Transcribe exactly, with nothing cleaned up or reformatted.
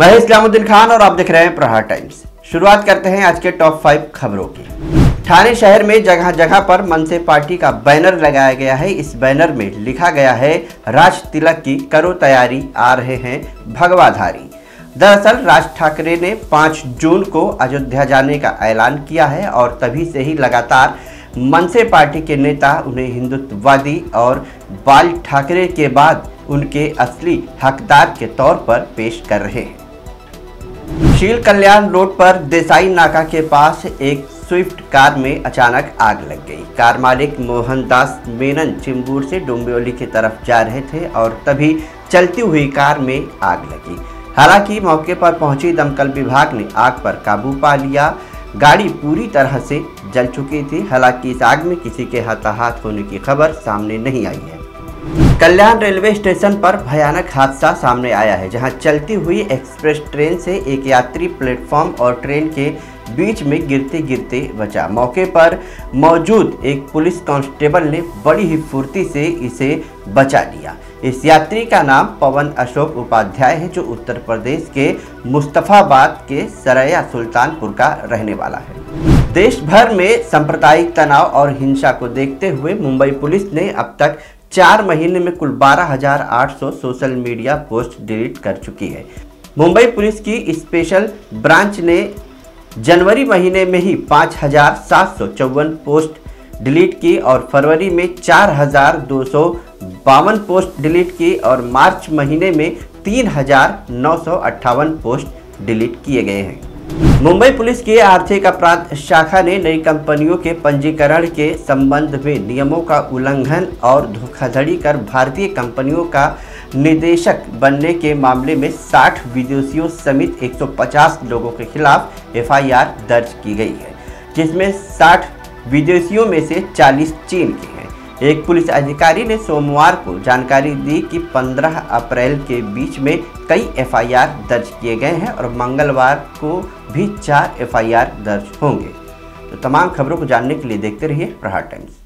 मैं इस्लामुद्दीन खान और आप देख रहे हैं प्रहार टाइम्स। शुरुआत करते हैं आज के टॉप फाइव खबरों की। ठाणे शहर में जगह जगह पर मनसे पार्टी का बैनर लगाया गया है। इस बैनर में लिखा गया है, राज तिलक की करो तैयारी, आ रहे हैं भगवाधारी। दरअसल राज ठाकरे ने पाँच जून को अयोध्या जाने का ऐलान किया है और तभी से ही लगातार मनसे पार्टी के नेता उन्हें हिंदुत्ववादी और बाल ठाकरे के बाद उनके असली हकदार के तौर पर पेश कर रहे हैं। शील कल्याण रोड पर देसाई नाका के पास एक स्विफ्ट कार में अचानक आग लग गई। कार मालिक मोहनदास मेनन चिंबूर से डोंबिवली की तरफ जा रहे थे और तभी चलती हुई कार में आग लगी। हालांकि मौके पर पहुंची दमकल विभाग ने आग पर काबू पा लिया। गाड़ी पूरी तरह से जल चुकी थी। हालांकि इस आग में किसी के हताहत होने की खबर सामने नहीं आई है। कल्याण रेलवे स्टेशन पर भयानक हादसा सामने आया है, जहां चलती हुई एक्सप्रेस ट्रेन से एक यात्री प्लेटफॉर्म और ट्रेन के बीच में गिरते गिरते बचा। मौके पर मौजूद एक पुलिस कांस्टेबल ने बड़ी ही फुर्ती से इसे बचा लिया। इस यात्री का नाम पवन अशोक उपाध्याय है, जो उत्तर प्रदेश के मुस्तफाबाद के सरैया सुल्तानपुर का रहने वाला है। देश भर में सांप्रदायिक तनाव और हिंसा को देखते हुए मुंबई पुलिस ने अब तक चार महीने में कुल बारह हज़ार आठ सौ सोशल मीडिया पोस्ट डिलीट कर चुकी है। मुंबई पुलिस की स्पेशल ब्रांच ने जनवरी महीने में ही पाँच हज़ार सात सौ चौवन पोस्ट डिलीट की और फरवरी में चार हज़ार दो सौ बावन पोस्ट डिलीट की और मार्च महीने में तीन हज़ार नौ सौ अट्ठावन पोस्ट डिलीट किए गए हैं। मुंबई पुलिस के आर्थिक अपराध शाखा ने नई कंपनियों के पंजीकरण के संबंध में नियमों का उल्लंघन और धोखाधड़ी कर भारतीय कंपनियों का निदेशक बनने के मामले में साठ विदेशियों समेत एक सौ पचास लोगों के खिलाफ एफ आई आर दर्ज की गई है, जिसमें साठ विदेशियों में से चालीस चीन के हैं। एक पुलिस अधिकारी ने सोमवार को जानकारी दी कि पंद्रह अप्रैल के बीच में कई एफ आई आर दर्ज किए गए हैं और मंगलवार को भी चार एफ आई आर दर्ज होंगे। तो तमाम खबरों को जानने के लिए देखते रहिए प्रहार टाइम्स।